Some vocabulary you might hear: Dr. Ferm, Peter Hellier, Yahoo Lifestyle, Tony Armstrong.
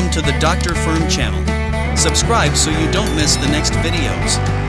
Welcome to the Dr. Ferm channel. Subscribe so you don't miss the next videos.